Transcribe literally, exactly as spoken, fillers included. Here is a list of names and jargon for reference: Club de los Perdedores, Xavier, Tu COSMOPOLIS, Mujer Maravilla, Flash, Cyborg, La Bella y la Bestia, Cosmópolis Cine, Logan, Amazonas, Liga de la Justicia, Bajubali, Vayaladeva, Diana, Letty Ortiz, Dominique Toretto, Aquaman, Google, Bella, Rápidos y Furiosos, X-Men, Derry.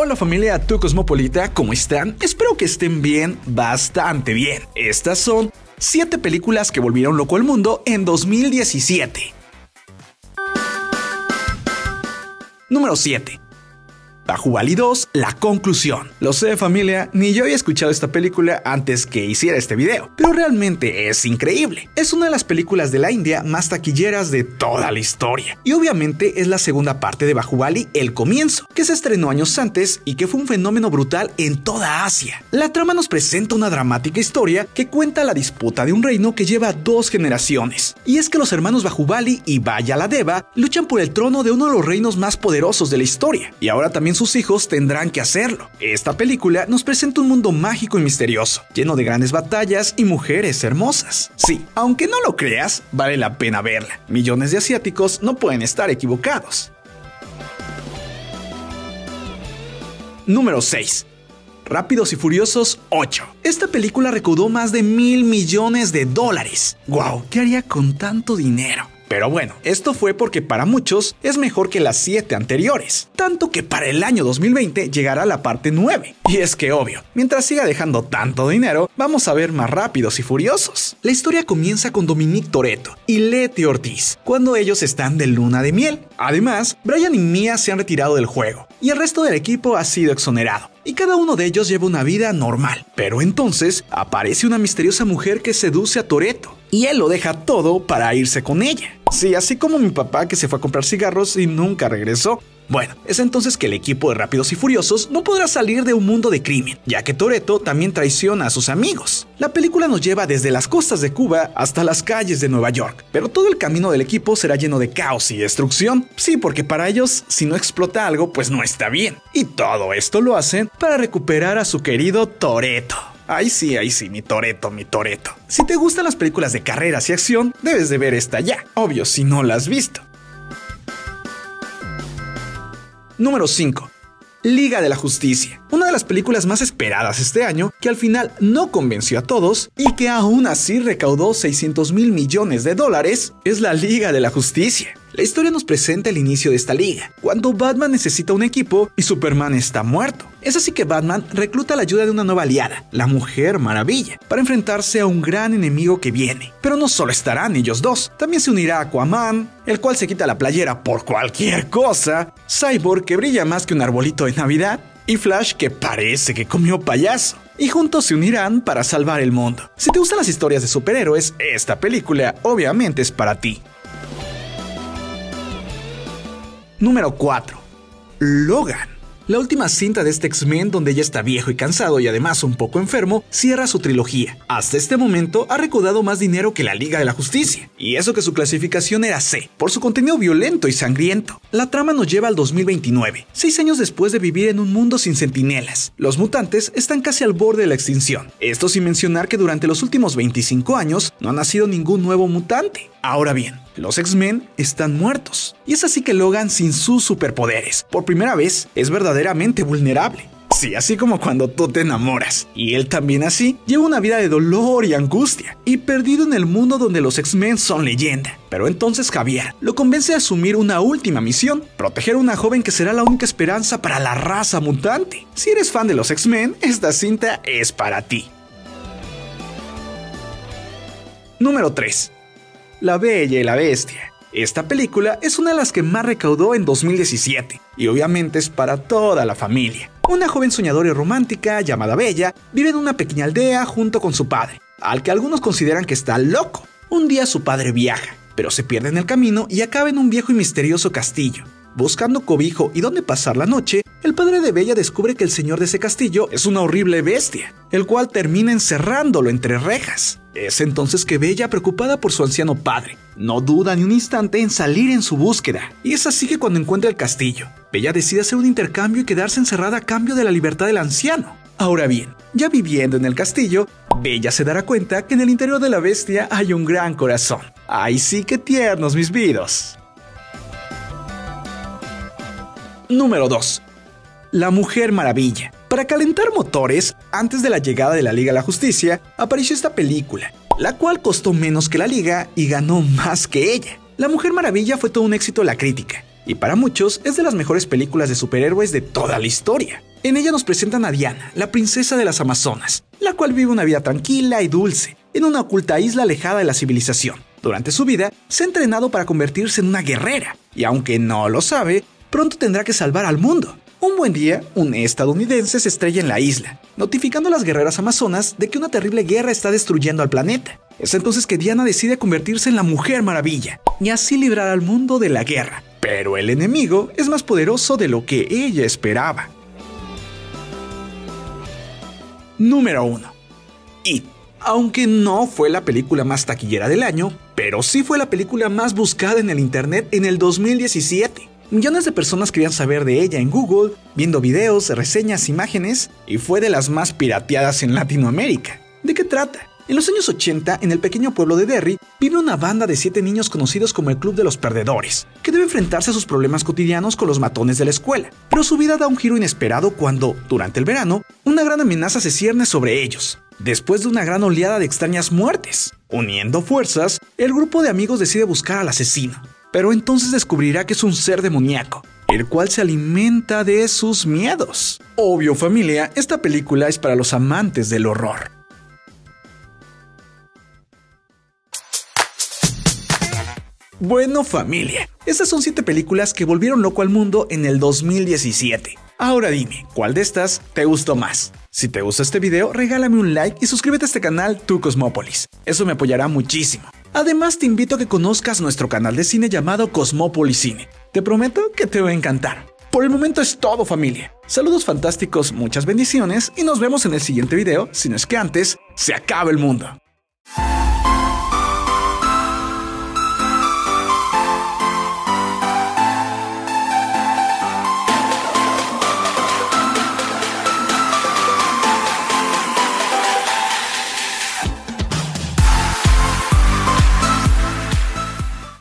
Hola familia Tu Cosmopolita, ¿cómo están? Espero que estén bien, bastante bien. Estas son siete películas que volvieron loco al mundo en dos mil diecisiete. Número siete. Bajubali dos, La Conclusión. Lo sé familia, ni yo había escuchado esta película antes que hiciera este video, pero realmente es increíble. Es una de las películas de la India más taquilleras de toda la historia, y obviamente es la segunda parte de Bajubali, El Comienzo, que se estrenó años antes y que fue un fenómeno brutal en toda Asia. La trama nos presenta una dramática historia que cuenta la disputa de un reino que lleva dos generaciones, y es que los hermanos Bajubali y Vayaladeva luchan por el trono de uno de los reinos más poderosos de la historia, y ahora también sus hijos tendrán que hacerlo. Esta película nos presenta un mundo mágico y misterioso, lleno de grandes batallas y mujeres hermosas. Sí, aunque no lo creas, vale la pena verla. Millones de asiáticos no pueden estar equivocados. Número seis. Rápidos y Furiosos ocho. Esta película recaudó más de mil millones de dólares. ¡Wow! ¿Qué haría con tanto dinero? Pero bueno, esto fue porque para muchos es mejor que las siete anteriores, tanto que para el año dos mil veinte llegará la parte nueve. Y es que obvio, mientras siga dejando tanto dinero, vamos a ver más Rápidos y Furiosos. La historia comienza con Dominique Toretto y Letty Ortiz, cuando ellos están de luna de miel. Además, Brian y Mia se han retirado del juego, y el resto del equipo ha sido exonerado, y cada uno de ellos lleva una vida normal. Pero entonces, aparece una misteriosa mujer que seduce a Toretto, y él lo deja todo para irse con ella. Sí, así como mi papá que se fue a comprar cigarros y nunca regresó. Bueno, es entonces que el equipo de Rápidos y Furiosos no podrá salir de un mundo de crimen, ya que Toretto también traiciona a sus amigos. La película nos lleva desde las costas de Cuba hasta las calles de Nueva York, pero todo el camino del equipo será lleno de caos y destrucción. Sí, porque para ellos, si no explota algo, pues no está bien. Y todo esto lo hacen para recuperar a su querido Toretto. Ay sí, ay sí, mi Toretto, mi Toretto. Si te gustan las películas de carreras y acción, debes de ver esta ya. Obvio si no la has visto. Número cinco. Liga de la Justicia. Una de las películas más esperadas este año, que al final no convenció a todos y que aún así recaudó seiscientos mil millones de dólares, es la Liga de la Justicia. La historia nos presenta el inicio de esta liga, cuando Batman necesita un equipo y Superman está muerto. Es así que Batman recluta la ayuda de una nueva aliada, la Mujer Maravilla, para enfrentarse a un gran enemigo que viene. Pero no solo estarán ellos dos, también se unirá Aquaman, el cual se quita la playera por cualquier cosa, Cyborg, que brilla más que un arbolito de Navidad, y Flash, que parece que comió payaso. Y juntos se unirán para salvar el mundo. Si te gustan las historias de superhéroes, esta película obviamente es para ti. Número cuatro. Logan. La última cinta de este X-Men, donde ya está viejo y cansado y además un poco enfermo, cierra su trilogía. Hasta este momento ha recaudado más dinero que la Liga de la Justicia, y eso que su clasificación era ce, por su contenido violento y sangriento. La trama nos lleva al dos mil veintinueve, seis años después de vivir en un mundo sin centinelas. Los mutantes están casi al borde de la extinción. Esto sin mencionar que durante los últimos veinticinco años no ha nacido ningún nuevo mutante. Ahora bien, los X-Men están muertos, y es así que Logan, sin sus superpoderes, por primera vez es verdaderamente vulnerable. Sí, así como cuando tú te enamoras, y él también así, lleva una vida de dolor y angustia, y perdido en el mundo donde los X-Men son leyenda. Pero entonces Xavier lo convence a asumir una última misión, proteger a una joven que será la única esperanza para la raza mutante. Si eres fan de los X-Men, esta cinta es para ti. Número tres. La Bella y la Bestia. Esta película es una de las que más recaudó en dos mil diecisiete, y obviamente es para toda la familia. Una joven soñadora y romántica llamada Bella vive en una pequeña aldea junto con su padre, al que algunos consideran que está loco. Un día su padre viaja, pero se pierde en el camino y acaba en un viejo y misterioso castillo. Buscando cobijo y dónde pasar la noche, el padre de Bella descubre que el señor de ese castillo es una horrible bestia, el cual termina encerrándolo entre rejas. Es entonces que Bella, preocupada por su anciano padre, no duda ni un instante en salir en su búsqueda. Y es así que cuando encuentra el castillo, Bella decide hacer un intercambio y quedarse encerrada a cambio de la libertad del anciano. Ahora bien, ya viviendo en el castillo, Bella se dará cuenta que en el interior de la bestia hay un gran corazón. ¡Ay sí, qué tiernos mis vidos! Número dos. La Mujer Maravilla. Para calentar motores, antes de la llegada de la Liga de la Justicia, apareció esta película, la cual costó menos que la Liga y ganó más que ella. La Mujer Maravilla fue todo un éxito en la crítica, y para muchos es de las mejores películas de superhéroes de toda la historia. En ella nos presentan a Diana, la princesa de las Amazonas, la cual vive una vida tranquila y dulce en una oculta isla alejada de la civilización. Durante su vida, se ha entrenado para convertirse en una guerrera, y aunque no lo sabe, pronto tendrá que salvar al mundo. Un buen día, un estadounidense se estrella en la isla, notificando a las guerreras amazonas de que una terrible guerra está destruyendo al planeta. Es entonces que Diana decide convertirse en la Mujer Maravilla, y así librar al mundo de la guerra. Pero el enemigo es más poderoso de lo que ella esperaba. Número uno. I T. Aunque no fue la película más taquillera del año, pero sí fue la película más buscada en el internet en el dos mil diecisiete. Millones de personas querían saber de ella en Google, viendo videos, reseñas, imágenes, y fue de las más pirateadas en Latinoamérica. ¿De qué trata? En los años ochenta, en el pequeño pueblo de Derry, vive una banda de siete niños conocidos como el Club de los Perdedores, que debe enfrentarse a sus problemas cotidianos con los matones de la escuela. Pero su vida da un giro inesperado cuando, durante el verano, una gran amenaza se cierne sobre ellos, después de una gran oleada de extrañas muertes. Uniendo fuerzas, el grupo de amigos decide buscar al asesino, pero entonces descubrirá que es un ser demoníaco, el cual se alimenta de sus miedos. Obvio, familia, esta película es para los amantes del horror. Bueno, familia, estas son siete películas que volvieron loco al mundo en el dos mil diecisiete. Ahora dime, ¿cuál de estas te gustó más? Si te gusta este video, regálame un like y suscríbete a este canal Tu Cosmópolis. Eso me apoyará muchísimo. Además, te invito a que conozcas nuestro canal de cine llamado Cosmópolis Cine. Te prometo que te va a encantar. Por el momento es todo, familia. Saludos fantásticos, muchas bendiciones y nos vemos en el siguiente video, si no es que antes se acaba el mundo.